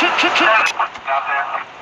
Out there.